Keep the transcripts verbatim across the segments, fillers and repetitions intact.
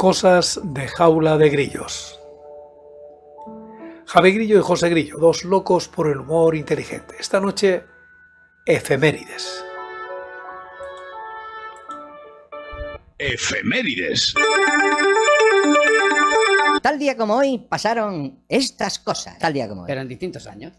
Cosas de Jaula de Grillos. Javi Grillo y José Grillo, dos locos por el humor inteligente. Esta noche, efemérides. Efemérides. Tal día como hoy pasaron estas cosas. Tal día como hoy. Pero en distintos años.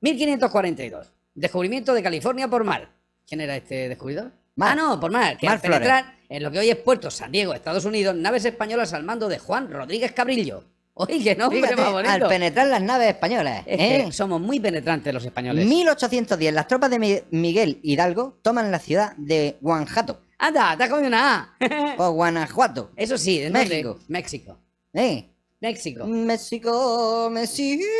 mil quinientos cuarenta y dos. Descubrimiento de California por Marr. ¿Quién era este descubridor? Marr. Ah, no, por Marr. Que al penetrar en lo que hoy es Puerto San Diego, Estados Unidos, naves españolas al mando de Juan Rodríguez Cabrillo. Oye, no, hombre, más bonito. Al penetrar las naves españolas. ¿eh? Somos muy penetrantes los españoles. mil ochocientos diez. Las tropas de Miguel Hidalgo toman la ciudad de Guanajuato. Anda, te has comido una A. O Guanajuato. Eso sí, de México. Norte, México. ¿Eh? México. México, México.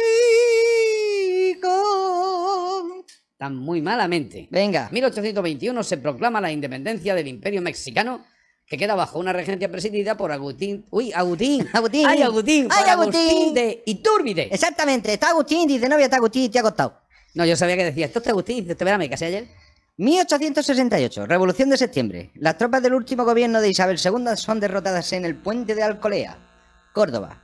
Tan muy malamente. Venga. mil ochocientos veintiuno se proclama la independencia del Imperio Mexicano, que queda bajo una regencia presidida por Agustín... ¡Uy, Agustín! ¡Agustín! ¡Ay, Agustín! ¡Ay, Agustín! Agustín de Iturbide. Exactamente. Está Agustín, dice, no, ya está Agustín, te ha costado. No, yo sabía que decía, esto está Agustín, te verá, me casé ayer. mil ochocientos sesenta y ocho, Revolución de Septiembre. Las tropas del último gobierno de Isabel segunda son derrotadas en el puente de Alcolea, Córdoba.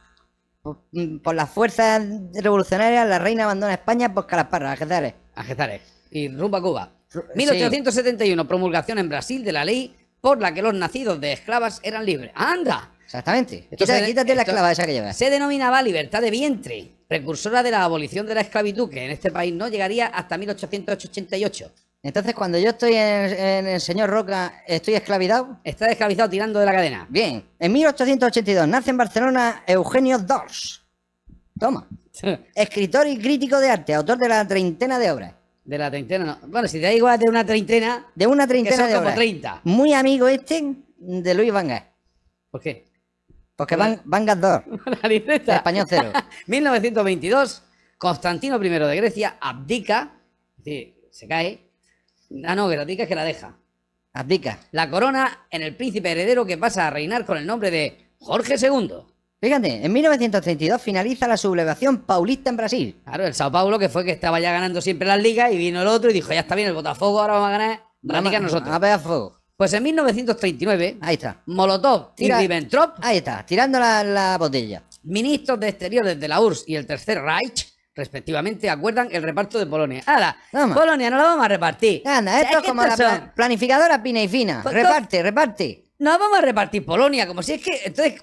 Por, por las fuerzas revolucionarias, la reina abandona España por Calasparra, Algeciras. Algeciras. Y rumbo a Cuba. mil ochocientos setenta y uno, sí. Promulgación en Brasil de la ley por la que los nacidos de esclavas eran libres. ¡Anda! Exactamente. Esto quítate, de, quítate esto, la esclava esa que llevas. Se denominaba libertad de vientre, precursora de la abolición de la esclavitud, que en este país no llegaría hasta mil ochocientos ochenta y ocho. Entonces, cuando yo estoy en, en el señor Roca, ¿estoy esclavizado? Está esclavizado tirando de la cadena. Bien. En mil ochocientos ochenta y dos nace en Barcelona Eugenio Dors. Toma. Escritor y crítico de arte, autor de la treintena de obras. De la treintena, no. Bueno, si te da igual de una treintena... De una treintena de obras. treinta. Muy amigo este de Luis Vanga. ¿Por qué? Porque Vanga Van es Dors. La español cero. mil novecientos veintidós, Constantino primero de Grecia abdica, sí, se cae... Ah, no, que la abdica es que la deja. Abdica. La corona en el príncipe heredero que pasa a reinar con el nombre de Jorge segundo. Fíjate, en mil novecientos treinta y dos finaliza la sublevación paulista en Brasil. Claro, el Sao Paulo, que fue que estaba ya ganando siempre las ligas, y vino el otro y dijo, ya está bien el Botafogo, ahora vamos a ganar la liga nosotros. A pegar fuego. Pues en mil novecientos treinta y nueve, ahí está. Molotov y Ribbentrop. Ahí está, tirando la, la botella. Ministros de Exteriores de la U R S S y el Tercer Reich, respectivamente, acuerdan el reparto de Polonia. ¡Hala! Polonia no la vamos a repartir. Anda, esto es como la plan planificadora pina y fina. Pues reparte, no, reparte. No vamos a repartir Polonia, como si es que... Entonces,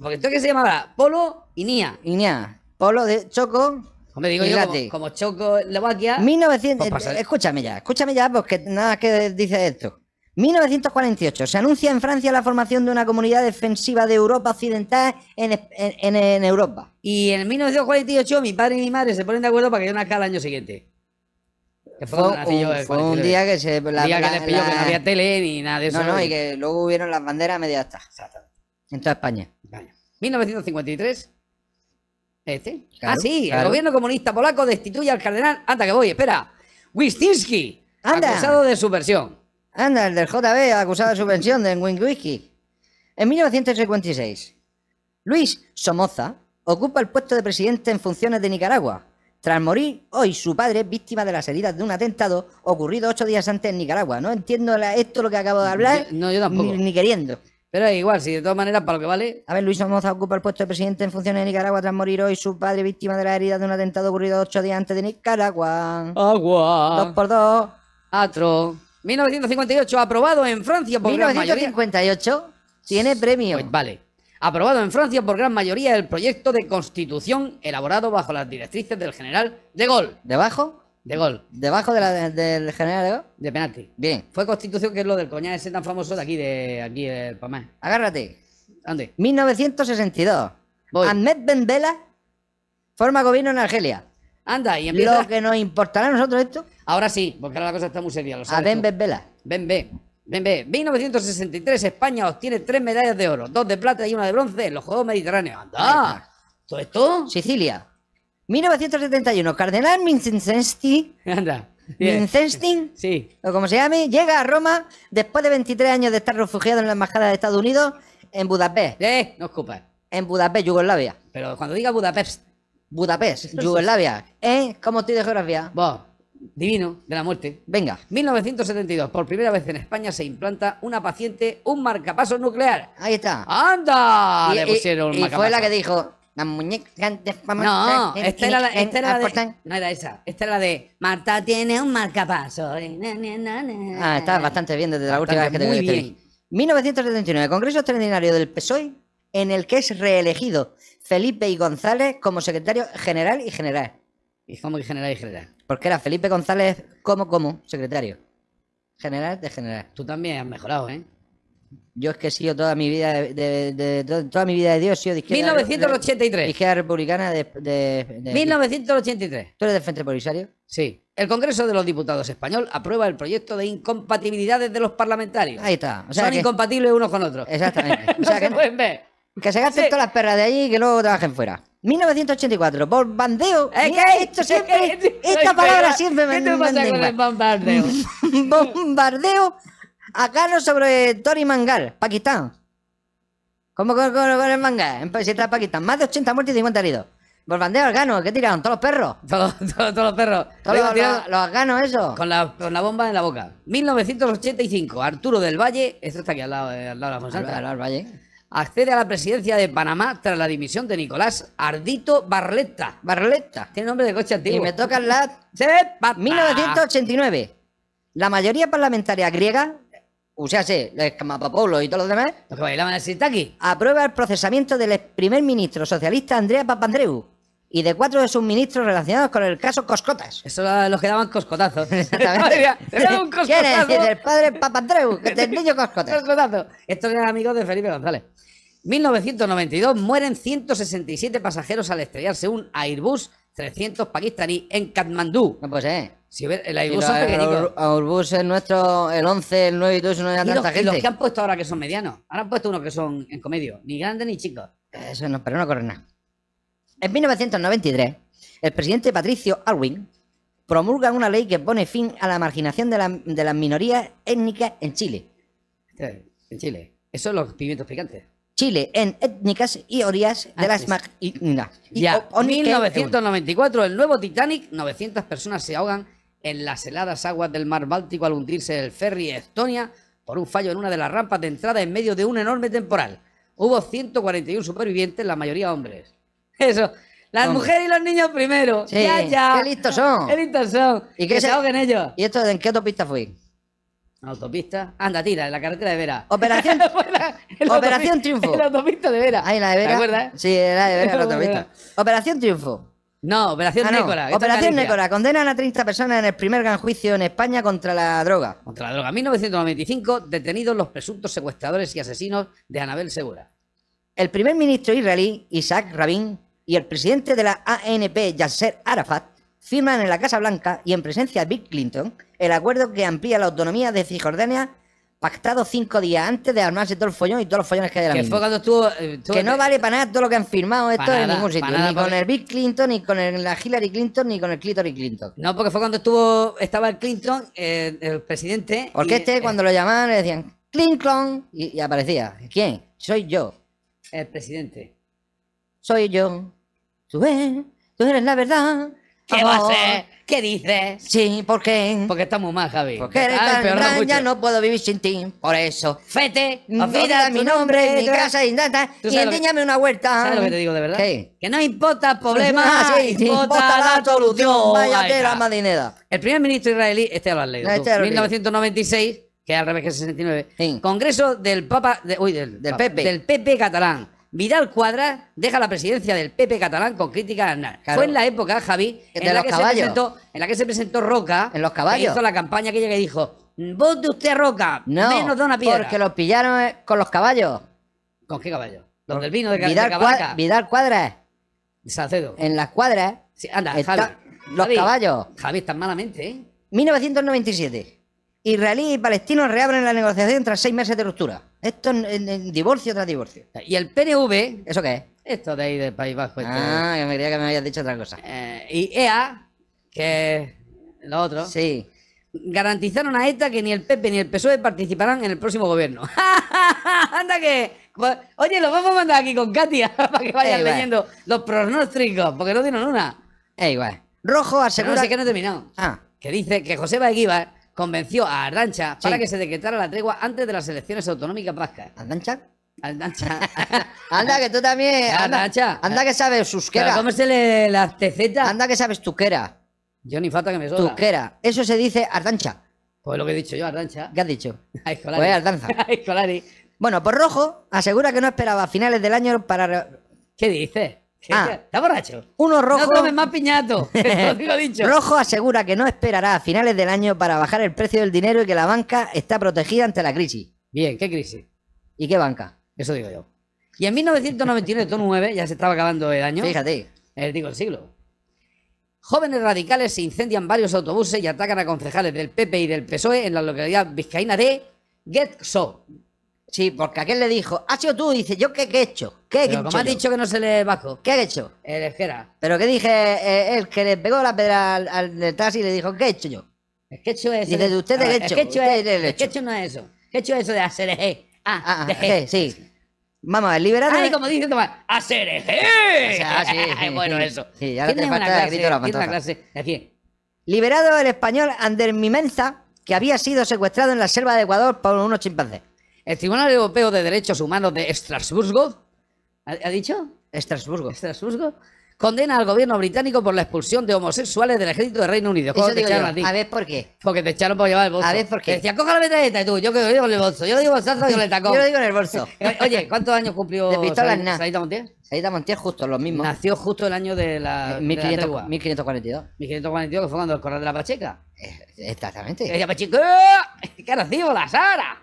porque esto que se llamaba Polo y Nia. Y Nia. Polo de Choco. Hombre, digo yo, como, como Choco, Eslovaquia... mil novecientos... Pues escúchame ya, escúchame ya, porque nada que dice esto. mil novecientos cuarenta y ocho. Se anuncia en Francia la formación de una comunidad defensiva de Europa Occidental en, en, en, en Europa. Y en mil novecientos cuarenta y ocho mi padre y mi madre se ponen de acuerdo para que yo nazca al año siguiente. Que fue fue, un, fue un día que se... La, día la, que les pilló la, que no había tele ni nada de eso. No, no, no, y que luego hubieron las banderas media hasta. Exactamente. En toda España. Vale. mil novecientos cincuenta y tres. Este. Claro, ah, sí. Claro. El gobierno comunista polaco destituye al cardenal... Anda, que voy, espera. Wyszyński, acusado de subversión. Anda, el del J B, acusado de subvención de Wynkiewicz. En mil novecientos cincuenta y seis, Luis Somoza ocupa el puesto de presidente en funciones de Nicaragua, tras morir hoy su padre, víctima de las heridas de un atentado ocurrido ocho días antes en Nicaragua. No entiendo la, esto lo que acabo de hablar, yo, no, yo tampoco. Ni, ni queriendo. Pero es igual, si de todas maneras, para lo que vale... A ver, Luis Somoza ocupa el puesto de presidente en funciones de Nicaragua tras morir hoy su padre, víctima de las heridas de un atentado ocurrido ocho días antes de Nicaragua. Agua. Dos por dos. Atro. mil novecientos cincuenta y ocho, aprobado en Francia por gran mayoría... mil novecientos cincuenta y ocho tiene premio. Pues vale. Aprobado en Francia por gran mayoría el proyecto de constitución elaborado bajo las directrices del general de Gaulle. ¿Debajo? De Gaulle. ¿Debajo de la de, del general de Gaulle? De penalti. Bien. Fue constitución que es lo del coñac ese tan famoso de aquí, de aquí del Pamás. Agárrate. ¿Dónde? mil novecientos sesenta y dos. Voy. Ahmed Ben Bela forma gobierno en Argelia. Anda, y empieza... Lo que nos importará a nosotros esto... Ahora sí, porque ahora la cosa está muy seria, lo sabes. A Ben Ben Bela. Ben B. Ben B. mil novecientos sesenta y tres, España obtiene tres medallas de oro, dos de plata y una de bronce en los Juegos Mediterráneos. ¡Anda! ¿Todo esto? Sicilia. mil novecientos setenta y uno, Cardenal Mincensti... Anda. Mincensti... Sí. O como se llame, llega a Roma después de veintitrés años de estar refugiado en la embajada de Estados Unidos en Budapest. Eh, no escupas. En Budapest, Yugoslavia. Pero cuando diga Budapest... Budapest, Yugoslavia. ¿Eh? ¿Cómo estoy de geografía? Vos. divino de la muerte. Venga, mil novecientos setenta y dos, por primera vez en España se implanta una paciente un marcapaso nuclear. Ahí está. ¡Anda! Y, Le pusieron y, y fue la que dijo... La muñeca de no, esta era la, esta era la de... No era esa. Esta era la de... Marta tiene un marcapaso. Ah, está bastante bien desde la última vez que te vi. Muy bien. mil novecientos setenta y nueve, Congreso Extraordinario del P S O E, en el que es reelegido Felipe y González como secretario general y general. ¿Y cómo que general y general? Porque era Felipe González como, como, secretario. General de general. Tú también has mejorado, ¿eh? Yo es que he sido toda mi vida de, de, de, de toda mi vida de Dios, he sido de izquierda, mil novecientos ochenta y tres. De izquierda republicana de, de, de mil novecientos ochenta y tres. ¿Tú eres del Frente Polisario? Sí. El Congreso de los Diputados Español aprueba el proyecto de incompatibilidades de los parlamentarios. Ahí está. O sea, son que, incompatibles unos con otros. Exactamente. O sea, no que, se pueden ver. Que se gasten sí. todas las perras de allí y que luego trabajen fuera. mil novecientos ochenta y cuatro, bombardeo. Es Mira, que esto siempre, es que, esta palabra siempre me... ¿Qué te pasa con el bombardeo? Bombardeo. Acá no sobre Tori Mangal, Pakistán. ¿Cómo con el Mangal? Si está Pakistán, más de ochenta muertos y cincuenta heridos. Bombardeo afgano, ¿qué tiraron? ¿Todos los perros? Todos todo, todo los perros. ¿Todos los, los, los afganos, eso? Con la, con la bomba en la boca. mil novecientos ochenta y cinco, Arturo del Valle, esto está aquí al lado, al lado de la Fonsalva. Al lado del Valle. Accede a la presidencia de Panamá tras la dimisión de Nicolás Ardito Barletta. Barletta. Tiene nombre de coche antiguo. Y me tocan las... mil novecientos ochenta y nueve. La mayoría parlamentaria griega... O sea, sí, los Camapapoulos y todos los demás. Los que bailaban el sirtaki. Aprueba el procesamiento del primer ministro socialista Andrea Papandreou y de cuatro de sus ministros relacionados con el caso Coscotas. Eso era los que daban coscotazos. Exactamente. Quiere decir el padre Papandreou, que es el niño Coscotas. Coscotazo. Estos eran amigos de Felipe González. mil novecientos noventa y dos, mueren ciento sesenta y siete pasajeros al estrellarse un Airbus trescientos pakistaní en Katmandú. No, pues eh. Si hubiera, el Airbus sí, es el Airbus es nuestro, el once, el nueve y todo eso no hay tanta gente. Y los que han puesto ahora que son medianos. Ahora han puesto unos que son en comedio, ni grandes ni chicos. Eso no, pero no corre nada. En mil novecientos noventa y tres, el presidente Patricio Aylwin promulga una ley que pone fin a la marginación de, la, de las minorías étnicas en Chile. En Chile. Eso son los pimientos picantes. Chile en étnicas y orías de las... Mag y, no, y ya. mil novecientos noventa y cuatro, el nuevo Titanic, novecientas personas se ahogan en las heladas aguas del mar Báltico al hundirse el ferry Estonia por un fallo en una de las rampas de entrada en medio de un enorme temporal. Hubo ciento cuarenta y uno supervivientes, la mayoría hombres. Eso, las Hombre. mujeres y los niños primero. Sí. Ya, ya. ¡Qué listos son! ¡Qué listos son! ¿Y que se ahoguen ellos? ¿Y esto en qué autopista fue? Autopista. Anda, tira, en la carretera de Vera. Operación, Operación Triunfo. En la autopista de Vera. Ahí, la de Vera. ¿Te acuerdas? Sí, la de Vera, la autopista. Operación Triunfo. No, Operación ah, no. Nécora. Operación Nécora. Condenan a treinta personas en el primer gran juicio en España contra la droga. Contra la droga. mil novecientos noventa y cinco, detenidos los presuntos secuestradores y asesinos de Anabel Segura. El primer ministro israelí, Isaac Rabin, y el presidente de la A N P, Yasser Arafat, firman en la Casa Blanca y en presencia de Bill Clinton el acuerdo que amplía la autonomía de Cisjordania, pactado cinco días antes de armarse todo el follón y todos los follones que hay de la que misma. Fue estuvo, estuvo que no vale para nada todo lo que han firmado esto en ningún sitio. Nada, ni con el Bill Clinton, ni con el, la Hillary Clinton, ni con el Clinton y Clinton. No, porque fue cuando estuvo estaba el Clinton, eh, el presidente. Porque y, este, cuando eh, lo llamaban, le decían Clinton y, y aparecía. ¿Quién? Soy yo. El presidente. Soy yo. Tú eres, tú eres la verdad. ¿Qué oh, va a ser? ¿Qué dices? Sí, ¿por qué? Porque está muy mal, Javi. Porque eres ah, tan gran, ya no puedo vivir sin ti. Por eso. Fete, olvida mi nombre, mi casa y nada. Y enséñame una vuelta. ¿Sabes lo que te digo de verdad? ¿Qué? Que no importa el problema, ah, sí, importa, sí, importa la, la solución. solución. Vaya tela, madinera. El primer ministro israelí, este lo has leído. Este tú, mil novecientos noventa y seis, que es al revés que sesenta y nueve. Sí. Congreso del Papa... De, uy, del, del Pepe. Del Pepe catalán. Vidal Cuadras deja la presidencia del P P catalán con críticas a Aznar. Claro. Fue en la época, Javi, en la, que se presentó, en la que se presentó Roca. En los caballos. Hizo la campaña aquella que dijo, vote usted a Roca, no, menos de una piedra. Porque los pillaron con los caballos. ¿Con qué caballos? Los del vino de Cabaca. Vidal Cuadras. Salcedo. En las cuadras. Sí, anda, Javi. Está, los Javi, caballos. Javi, están malamente, ¿eh? mil novecientos noventa y siete. Israelí y palestinos reabren la negociación tras seis meses de ruptura. Esto en, en, en divorcio tras divorcio. ¿Y el P N V? ¿Eso qué es? Esto de ahí del País Vasco. Ah, yo me creía que me habías dicho otra cosa. Eh, y E A, que es lo otro. Sí. Garantizaron a ETA que ni el P P ni el P S O E participarán en el próximo gobierno. Anda que... Oye, los vamos a mandar aquí con Katia para que vayan Ey, leyendo va. los pronósticos, porque no tienen una. Eh, igual. Rojo asegura... No, no sé que no he terminado. Ah. que dice que José Baeguíbar convenció a Ardancha sí. para que se decretara la tregua antes de las elecciones autonómicas vascas. ¿Ardancha? Ardancha. Anda, que tú también. Anda, Ardancha. Anda, que sabes susquera. ¿Cómo se le la teceta? Anda, que sabes tuquera. Yo ni falta que me sobra. Tuquera. Eso se dice Ardancha. Pues lo que he dicho yo, Ardancha. ¿Qué has dicho? A Escolari. Pues Ardanza. A Escolari. Bueno, por Rojo asegura que no esperaba a finales del año para... ¿Qué dices? Ah, está borracho. Uno rojo. No tomes más piñato. Te lo dicho. Rojo asegura que no esperará a finales del año para bajar el precio del dinero y que la banca está protegida ante la crisis. Bien, ¿qué crisis? ¿Y qué banca? Eso digo yo. Y en mil novecientos noventa y nueve, ya se estaba acabando el año. Fíjate. El, digo, el siglo. Jóvenes radicales se incendian varios autobuses y atacan a concejales del P P y del P S O E en la localidad vizcaína de Getxo. Sí, porque aquel le dijo, ha sido tú, dice, ¿yo qué, qué he hecho? ¿Qué he hecho como yo? Has dicho que no se le bajó. ¿Qué he hecho? El esquera. Pero que dije, eh, el que le pegó la pedra al, al del taxi y le dijo, ¿qué he hecho yo? El que he hecho es... Dice, el, de usted el, el, hecho, el que hecho usted es, el, el hecho. El que hecho no es eso. ¿Qué he hecho eso de hacer eje? Ah, ah de eje. Sí. Vamos a ver, liberar... Ay, como dice Tomás, hacer eje. O sea, sí, sí, bueno, eso. Sí, ya no te falta el grito de la pantoja. Una clase de cien. Liberado el español Ander Mimenza, que había sido secuestrado en la selva de Ecuador por unos chimpancés. El Tribunal Europeo de Derechos Humanos de Estrasburgo, ¿ha dicho? Estrasburgo. Estrasburgo condena al gobierno británico por la expulsión de homosexuales del ejército del Reino Unido. Eso te digo yo. A, a ver por qué. Porque te echaron por llevar el bolso. A ver por qué. Decían, coja la metralleta y tú, yo que lo digo en el bolso. Yo lo digo bolsazo, yo le taco. Yo lo digo en el bolso. Oye, ¿cuántos años cumplió Sarita Montiel? Sarita Montiel, justo, los mismos. Nació justo el año de la... Eh, mil quinientos, de la mil quinientos cuarenta y dos. mil quinientos cuarenta y dos, que fue cuando el corral de la Pacheca. Eh, exactamente. Ella Pacheca, ¡qué recibo la Sara!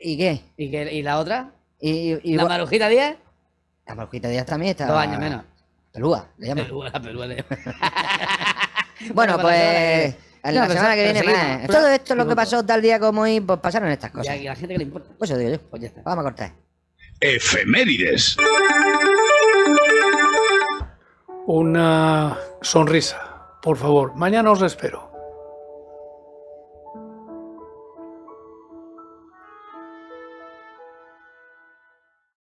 ¿Y qué? ¿Y, qué, y la otra? ¿Y, y, ¿La y... Marujita Díaz? La Marujita Díaz también está... Dos años menos. Pelúa, le llaman. Pelúa, pelúa le llaman. Bueno, pues... No, la semana que viene más. Todo esto es lo que pasó tal día como hoy, pues pasaron estas cosas. Y a la gente que le importa. Pues eso digo yo. Pues ya está. Vamos a cortar. Efemérides. Una sonrisa, por favor. Mañana os espero.